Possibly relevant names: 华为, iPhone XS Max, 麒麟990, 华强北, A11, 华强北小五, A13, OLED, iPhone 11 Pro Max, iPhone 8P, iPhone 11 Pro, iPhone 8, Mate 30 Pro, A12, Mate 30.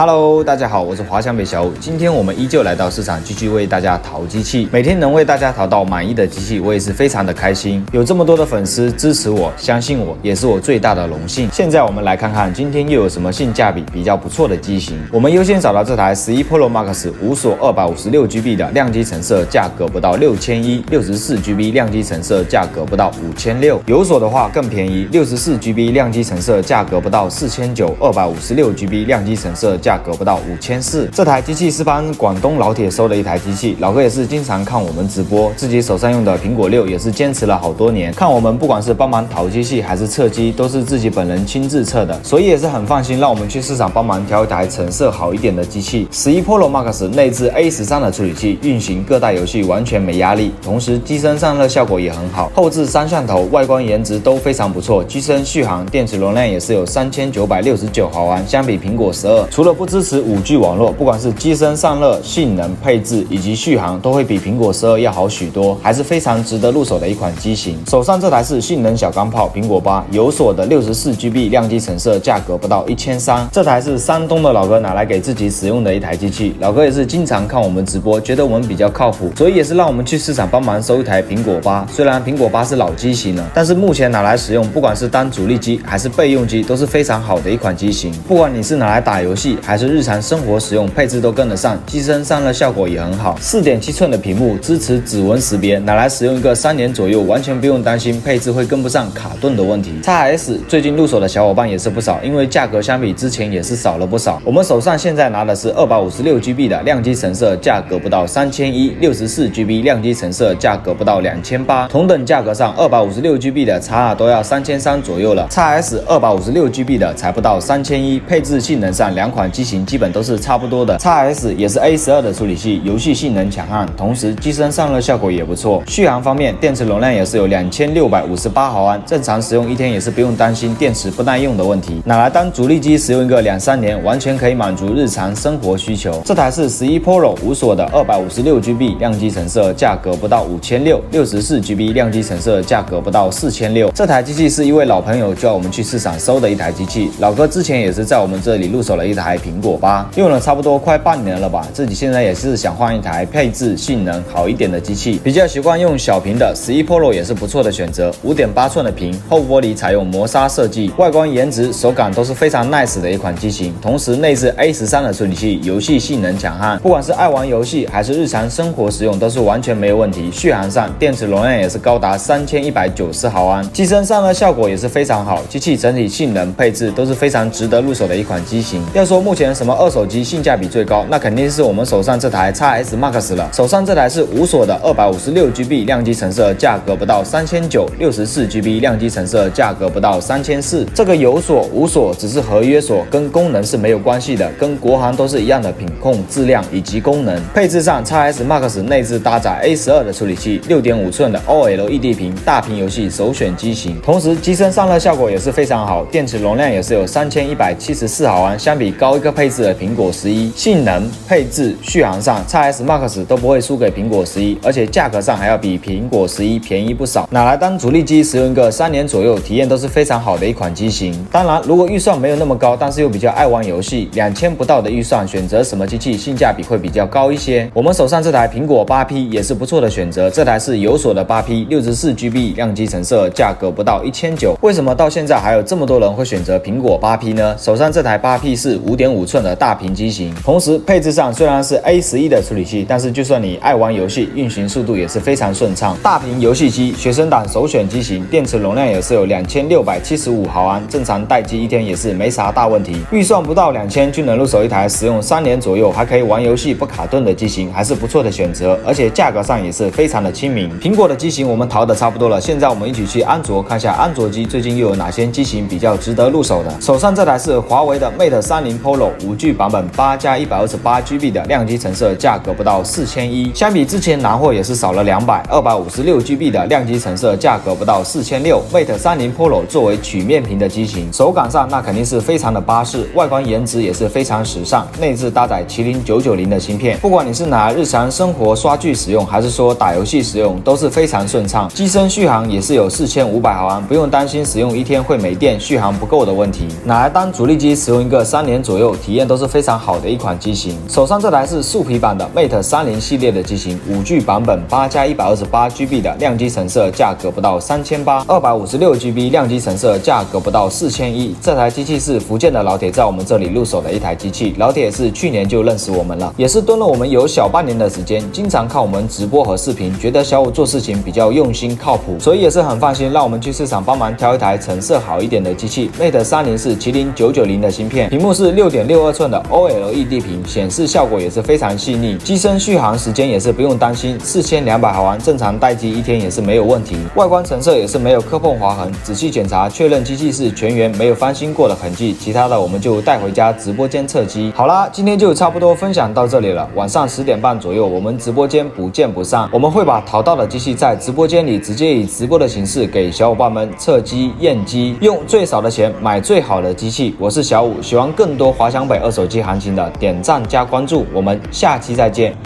Hello， 大家好，我是华强北小五。今天我们依旧来到市场，继续为大家淘机器。每天能为大家淘到满意的机器，我也是非常的开心。有这么多的粉丝支持我，相信我，也是我最大的荣幸。现在我们来看看今天又有什么性价比比较不错的机型。我们优先找到这台11 Pro Max 无锁 256GB 的亮机成色，价格不到 6100； 64GB 亮机成色，价格不到 5600； 有锁的话更便宜 ，64GB 亮机成色价格不到 4900； 256GB 亮机成色价格不到5400。这台机器是帮广东老铁收的一台机器，老哥也是经常看我们直播，自己手上用的苹果6也是坚持了好多年。看我们不管是帮忙淘机器还是测机，都是自己本人亲自测的，所以也是很放心，让我们去市场帮忙挑一台成色好一点的机器。11 Pro Max 内置 A13 的处理器，运行各大游戏完全没压力，同时机身散热效果也很好，后置3摄像头，外观颜值都非常不错，机身续航、电池容量也是有3969毫安，相比苹果12，除了不支持5G 网络，不管是机身散热、性能、配置以及续航，都会比苹果12要好许多，还是非常值得入手的一款机型。手上这台是性能小钢炮苹果8，有锁的 64GB 亮机成色，价格不到 1300。这台是山东的老哥拿来给自己使用的一台机器，老哥也是经常看我们直播，觉得我们比较靠谱，所以也是让我们去市场帮忙收一台苹果8。虽然苹果8是老机型了，但是目前拿来使用，不管是当主力机还是备用机，都是非常好的一款机型。不管你是拿来打游戏，还是日常生活使用，配置都跟得上，机身散热效果也很好。4.7寸的屏幕，支持指纹识别，拿来使用一个3年左右，完全不用担心配置会跟不上卡顿的问题。XS 最近入手的小伙伴也是不少，因为价格相比之前也是少了不少。我们手上现在拿的是 256GB 的亮机成色，价格不到 3100； 64GB 亮机成色，价格不到 2800。同等价格上 ，256GB 的 XR 都要 3300 左右了 ，XS 256GB 的才不到 3100。配置性能上，两款机型基本都是差不多的。XS 也是 A12 的处理器，游戏性能强悍，同时机身散热效果也不错。续航方面，电池容量也是有2658毫安，正常使用一天也是不用担心电池不耐用的问题。拿来当主力机使用一个2-3年，完全可以满足日常生活需求。这台是11 Pro 无锁的 256GB 亮机成色，价格不到 5600； 64GB 亮机成色，价格不到 4600。这台机器是一位老朋友叫我们去市场收的一台机器，老哥之前也是在我们这里入手了一台苹果8，用了差不多快半年了吧，自己现在也是想换一台配置性能好一点的机器，比较习惯用小屏的11 Pro 也是不错的选择。5.8寸的屏，后玻璃采用磨砂设计，外观颜值、手感都是非常 nice 的一款机型。同时内置 A13 的处理器，游戏性能强悍，不管是爱玩游戏还是日常生活使用都是完全没有问题。续航上，电池容量也是高达3190毫安，机身散热效果也是非常好。机器整体性能、配置都是非常值得入手的一款机型。要说目前什么二手机性价比最高，那肯定是我们手上这台 XS Max 了。手上这台是无锁的 256GB 亮机成色，价格不到 3900； 64GB 亮机成色，价格不到 3400。这个有锁无锁只是合约锁，跟功能是没有关系的，跟国行都是一样的品控、质量以及功能。配置上 ，XS Max 内置搭载 A12 的处理器， 6.5寸的 OLED 屏，大屏游戏首选机型。同时机身散热效果也是非常好，电池容量也是有3174毫安，相比高一个配置的苹果11，性能、配置、续航上 ，XS Max 都不会输给苹果11，而且价格上还要比苹果11便宜不少。拿来当主力机使用一个3年左右，体验都是非常好的一款机型。当然，如果预算没有那么高，但是又比较爱玩游戏，2000不到的预算选择什么机器性价比会比较高一些。我们手上这台苹果8P 也是不错的选择，这台是有锁的8P， 64GB 亮机成色，价格不到 1900。为什么到现在还有这么多人会选择苹果8P 呢？手上这台8P 是 5.5寸的大屏机型，同时配置上虽然是 A11 的处理器，但是就算你爱玩游戏，运行速度也是非常顺畅。大屏游戏机，学生党首选机型，电池容量也是有2675毫安，正常待机一天也是没啥大问题。预算不到2000就能入手一台使用3年左右还可以玩游戏不卡顿的机型，还是不错的选择，而且价格上也是非常的亲民。苹果的机型我们淘的差不多了，现在我们一起去安卓看一下安卓机最近又有哪些机型比较值得入手的。手上这台是华为的 Mate 30 Pro 5G 版本 8+128GB 的亮机成色，价格不到 4100， 相比之前拿货也是少了200。 256GB 的亮机成色，价格不到 4600。 Mate 30 Pro 作为曲面屏的机型，手感上那肯定是非常的巴适，外观颜值也是非常时尚。内置搭载麒麟990的芯片，不管你是拿日常生活刷剧使用，还是说打游戏使用，都是非常顺畅。机身续航也是有4500毫安，不用担心使用一天会没电、续航不够的问题。拿来当主力机使用一个3年左右，久，体验都是非常好的一款机型。手上这台是树皮版的 Mate 30系列的机型，5G 版本8+128GB 的亮机成色，价格不到3800； 256GB 亮机成色，价格不到4100。这台机器是福建的老铁在我们这里入手的一台机器，老铁是去年就认识我们了，也是蹲了我们有小半年的时间，经常看我们直播和视频，觉得小五做事情比较用心靠谱，所以也是很放心让我们去市场帮忙挑一台成色好一点的机器。Mate 30是麒麟990的芯片，屏幕是6.62寸的 OLED 屏，显示效果也是非常细腻，机身续航时间也是不用担心，4200毫安正常待机一天也是没有问题。外观成色也是没有磕碰划痕，仔细检查确认机器是全员没有翻新过的痕迹，其他的我们就带回家直播间测机。好啦，今天就差不多分享到这里了，晚上10点半左右我们直播间不见不散，我们会把淘到的机器在直播间里直接以直播的形式给小伙伴们测机验机，用最少的钱买最好的机器。我是小五，喜欢更多华强北二手机行情的，点赞加关注，我们下期再见。